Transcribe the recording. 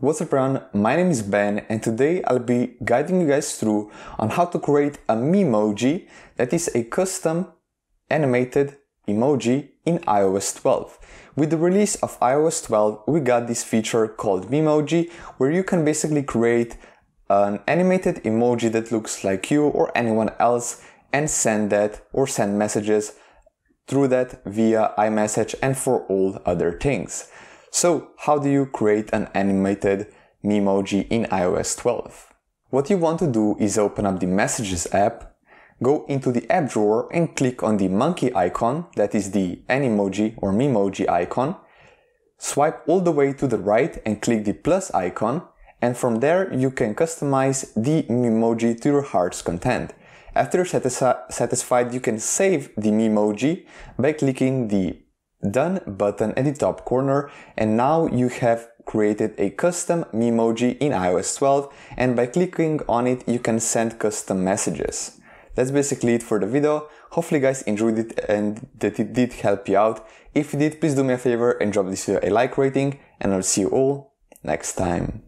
What's up everyone, my name is Ben and today I'll be guiding you guys through on how to create a Memoji, that is a custom animated emoji in iOS 12. With the release of iOS 12 we got this feature called Memoji where you can basically create an animated emoji that looks like you or anyone else and send that or send messages through that via iMessage and for all other things. So, how do you create an animated Memoji in iOS 12? What you want to do is open up the Messages app, go into the app drawer and click on the monkey icon, that is the Animoji or Memoji icon, swipe all the way to the right and click the plus icon, and from there you can customize the Memoji to your heart's content. After you're satisfied, you can save the Memoji by clicking the Done button at the top corner, and now you have created a custom Memoji in iOS 12 and by clicking on it you can send custom messages. That's basically it for the video. Hopefully you guys enjoyed it and that it did help you out. If you did, please do me a favor and drop this video a like rating and I'll see you all next time.